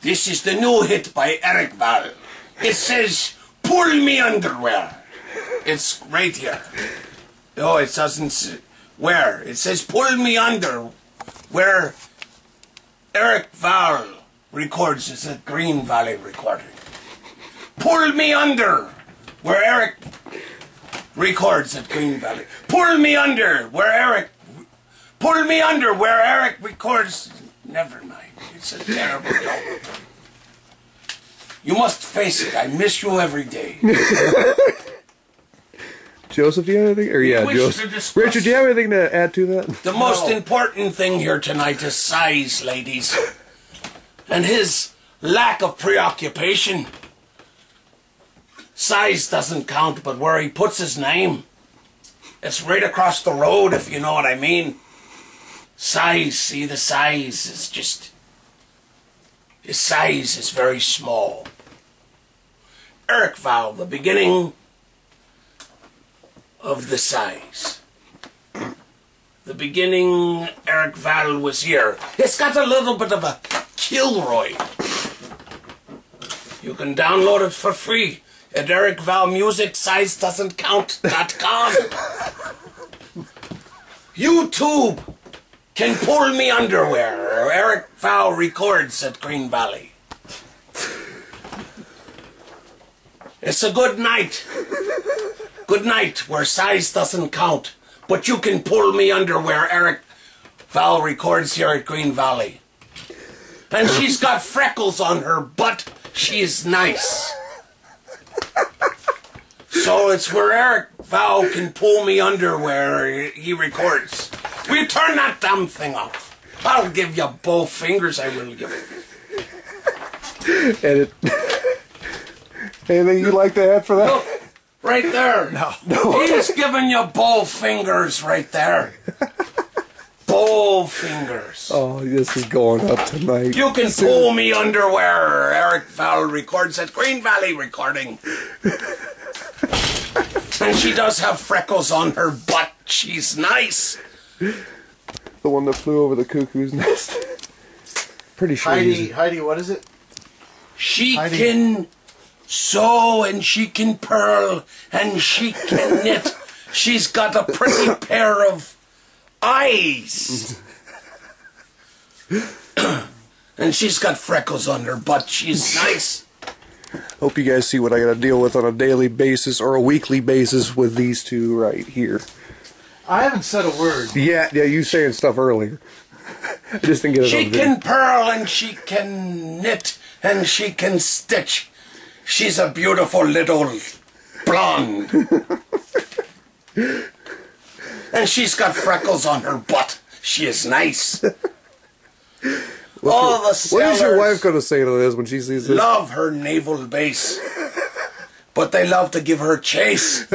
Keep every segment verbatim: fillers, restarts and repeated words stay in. This is the new hit by Eric Val. It says, "Pull me underwear." It's right here. No, it doesn't. Where? It says, "Pull me under." Where Eric Val records is at Green Valley Recording. Pull me under, where Eric records at Green Valley. Pull me under, where Eric. Pull me under, where Eric records. Never mind. It's a terrible job. You must face it. I miss you every day. Joseph, do you have anything? Or yeah, Joseph. Richard, do you have anything to add to that? The no. most important thing here tonight is size, ladies, and his lack of preoccupation. Size doesn't count, but where he puts his name, it's right across the road, if you know what I mean. Size, see, the size is just... His size is very small. Eric Val, the beginning of the size. The beginning Eric Val was here. It's got a little bit of a Kilroy. You can download it for free at Eric Val Music Size Doesn't Count dot com. YouTube. Can pull me underwear, or Eric Val records at Green Valley. It's a good night. Good night, where size doesn't count. But you can pull me underwear, Eric Val records here at Green Valley. And she's got freckles on her, but she is nice. So it's where Eric Val can pull me underwear, he records. Will you turn that damn thing off? I'll give you both fingers, I will give it. Edit. Anything you'd like to add for that? Look, right there. No. no. He's giving you both fingers right there. Both fingers. Oh, this is going up tonight. You can soon. Pull me underwear. Eric Val records at Green Valley Recording. And she does have freckles on her butt. She's nice. The one that flew over the cuckoo's nest. Pretty sure. Heidi, Heidi, what is it? She Heidi. Can sew and she can purl and she can knit. She's got a pretty pair of eyes. And she's got freckles on her butt. She's nice. Hope you guys see what I gotta deal with on a daily basis or a weekly basis with these two right here. I haven't said a word. Yeah, yeah, you saying stuff earlier. I just didn't get it. She can purl and she can knit and she can stitch. She's a beautiful little blonde. And she's got freckles on her butt. She is nice. All the sellers. What is your wife going to say to this when she sees this? Love her naval base. But they love to give her chase.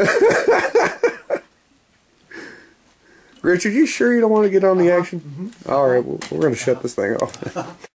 Richard, you sure you don't want to get on the action? Mm-hmm. All right, well, we're going to shut this thing off.